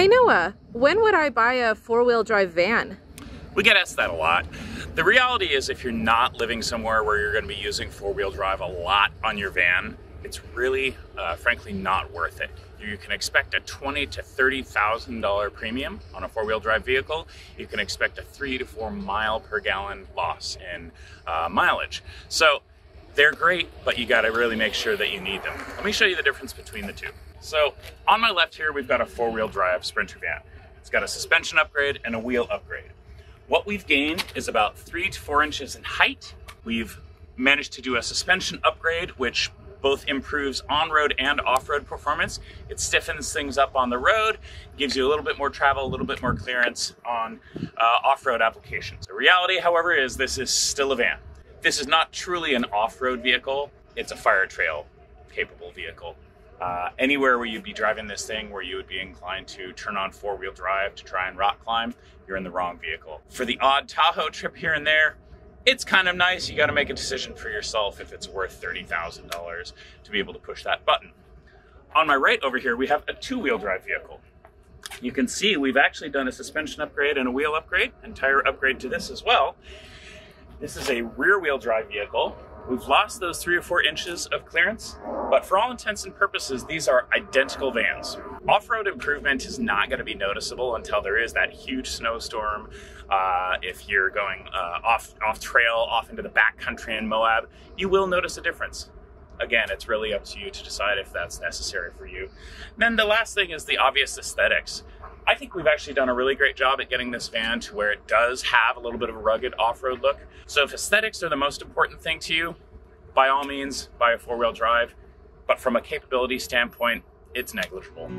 Hey Noah, when would I buy a four-wheel drive van? We get asked that a lot. The reality is if you're not living somewhere where you're going to be using four-wheel drive a lot on your van, it's really, frankly, not worth it. You can expect a $20,000 to $30,000 premium on a four-wheel drive vehicle. You can expect a 3 to 4 mile per gallon loss in mileage. So they're great, but you got to really make sure that you need them. Let me show you the difference between the two. So on my left here, we've got a four-wheel drive Sprinter van. It's got a suspension upgrade and a wheel upgrade. What we've gained is about 3 to 4 inches in height. We've managed to do a suspension upgrade, which both improves on-road and off-road performance. It stiffens things up on the road, gives you a little bit more travel, a little bit more clearance on off-road applications. The reality, however, is this is still a van. This is not truly an off-road vehicle. It's a fire trail capable vehicle. Anywhere where you'd be driving this thing, where you would be inclined to turn on four-wheel drive to try and rock climb, you're in the wrong vehicle. For the odd Tahoe trip here and there, it's kind of nice. You got to make a decision for yourself if it's worth $30,000 to be able to push that button. On my right over here, we have a two-wheel drive vehicle. You can see we've actually done a suspension upgrade and a wheel upgrade and tire upgrade to this as well. This is a rear-wheel drive vehicle. We've lost those 3 or 4 inches of clearance, but for all intents and purposes, these are identical vans. Off-road improvement is not going to be noticeable until there is that huge snowstorm. If you're going off trail, off into the backcountry in Moab, you will notice a difference. Again, it's really up to you to decide if that's necessary for you. And then the last thing is the obvious aesthetics. I think we've actually done a really great job at getting this van to where it does have a little bit of a rugged off-road look. So if aesthetics are the most important thing to you, by all means, buy a four-wheel drive. But from a capability standpoint, it's negligible.